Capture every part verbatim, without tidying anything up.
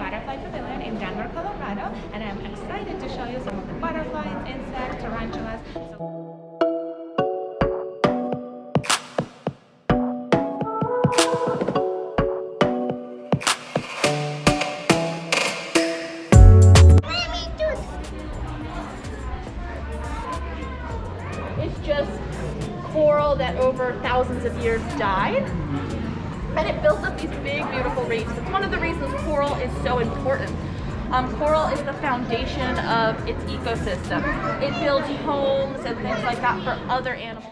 Butterfly Pavilion in Denver, Colorado, and I'm excited to show you some of the butterflies, insects, tarantulas. So just coral that over thousands of years died, and it builds up these big beautiful reefs. It's one of the reasons coral is so important. Um, coral is the foundation of its ecosystem. It builds homes and things like that for other animals.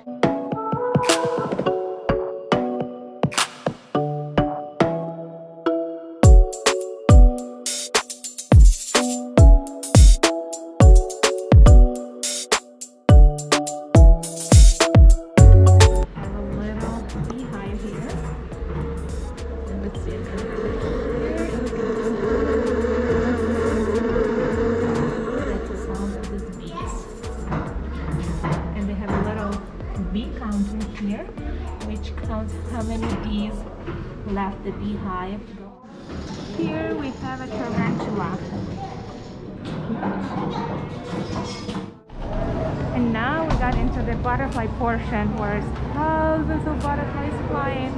Bee counter here, which counts how many bees left the beehive. Here we have a tarantula. And now we got into the butterfly portion where there's thousands of butterflies flying.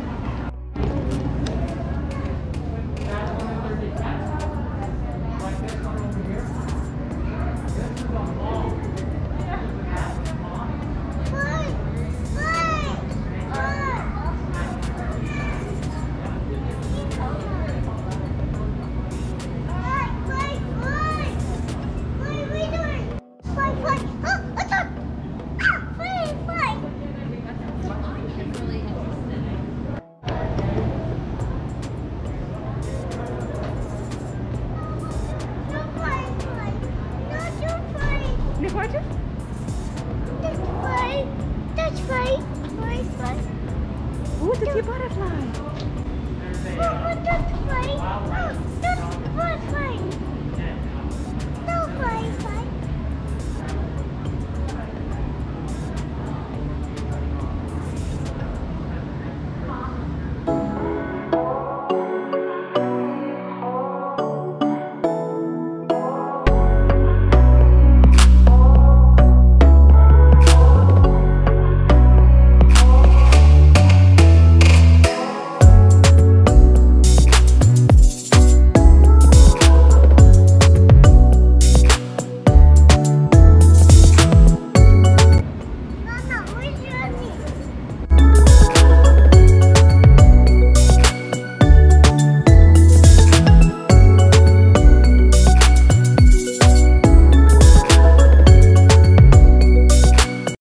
Ooh, it's a butterfly. Oh,